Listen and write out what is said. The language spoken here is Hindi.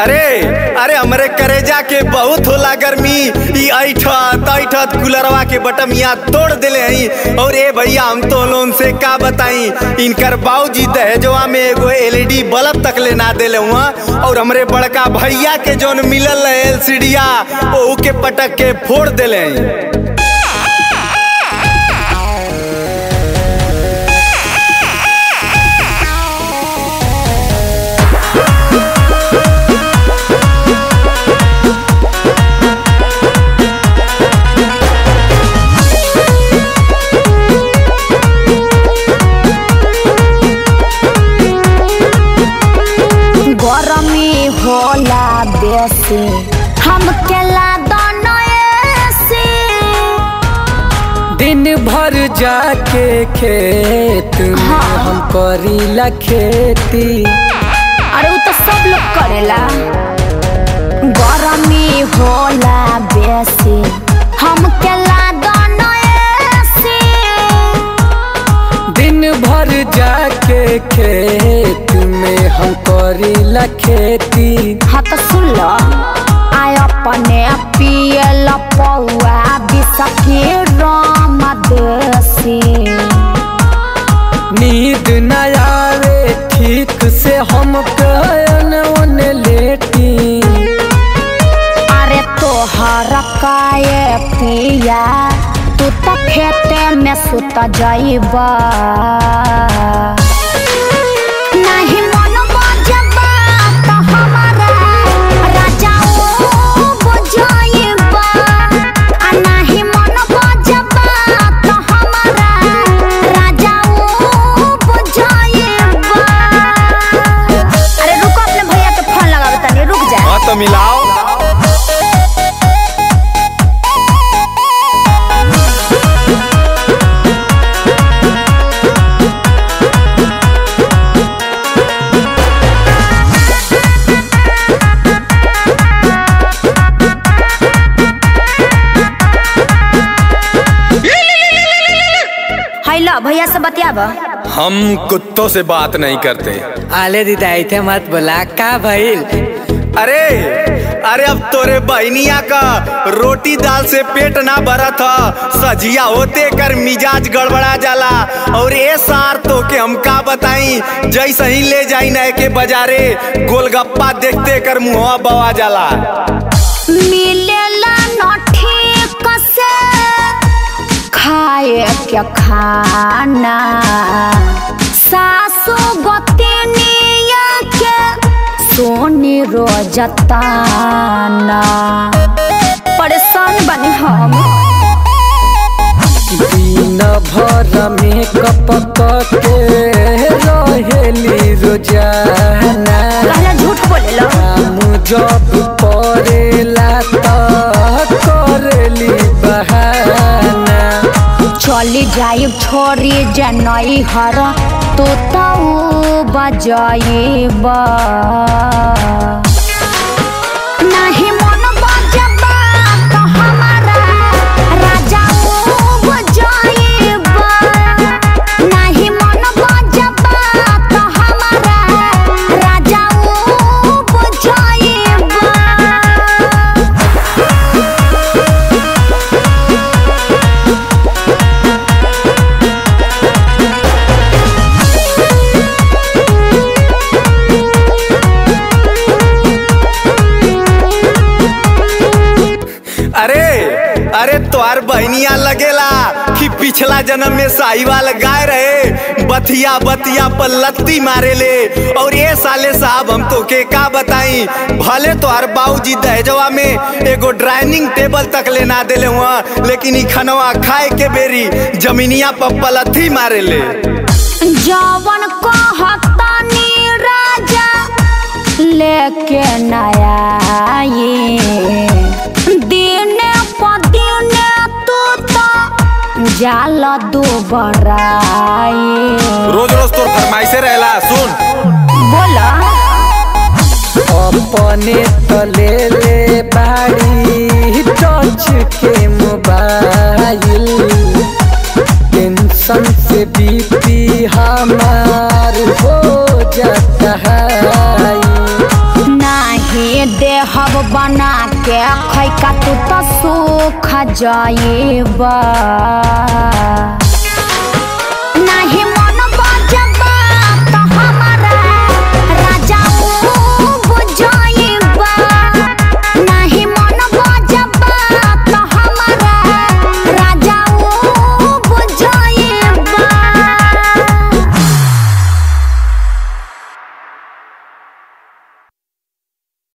अरे अरे हमरे करेजा के बहुत होला गर्मी, ई ऐठत कूलरवा के बटमिया तोड़ दिले हई। और ए भैया हम तो लोन से का बताई, इनकर बाबूजी दहेजवा में एगो LED बल्ब तक ले ना देले हुआ। और हमरे बड़का भैया के जोन मिलल है LCDया ओहू के पटक के फोड़ दिले हई। हम केला दोनों ऐसे दिन भर जाके खेत में हम करीला खेती। अरे वो तो सब लोग करेला। गरमी होला बेसी हम केला दोनों ऐसे दिन भर जाके खेत में हम करीला खेती। हाँ तो सुन लो आय अपने पियल पौआ बिसके राम देसी। नींद न आवे ठीक से हम कयन लेटी। अरे तोहर काय पिया तू तो खेते में सुत जाइबा। मिलाओ भैया से बतियाबा। हम कुत्तों से बात नहीं करते। आले दीदा इथे मत बोला का भइल। अरे अरे अब तोरे बहनिया का रोटी दाल से पेट ना भरा था, सजिया होते कर मिजाज गड़बड़ा जाला। और ए सार तो के हम का बताई, जैसे ही ले जाई नए के बाजारे गोलगप्पा देखते कर मुँह बवा जाला। मिलेला नठीक से खाए क्या खाना सासु गोतनिया के सोनी रो जताना। परेशान बनी हम दिन भर में कपक के रहेली रोजाना। झूठ बोलेला हम जब परेला करेली बहाना। चली जाए छोड़ी जनई हर तो बजाइबा। नहीं मन बजबा तो हमारा राजा बजाइबा। नहीं मन बजबा तो हमारा राजा बजाइबा। अरे तोहार बहनिया लगेला कि पिछला जन्म में साहिवाल गाय रहे बथिया बतिया पर लत्ती मारे ले। और ये साले साहब हम तो के का बताई, भले तोहार बाबूजी दहेजवा में एगो डाइनिंग टेबल तक ले ना देले हुआ, लेकिन ई खनवा खाए के बेरी जमीनिया पर पलथी मारे ले। जवन को हतानी राजा लेके नया जाला दो रोज रोज तोर फरमाइशे रहेला। सुन बोला अपने तले ले बाड़ी टच के मोबाइल। टेंशन से बीपी हमार हो जाता है। नहीं बना के खैका तू तो सूखा जाएबा।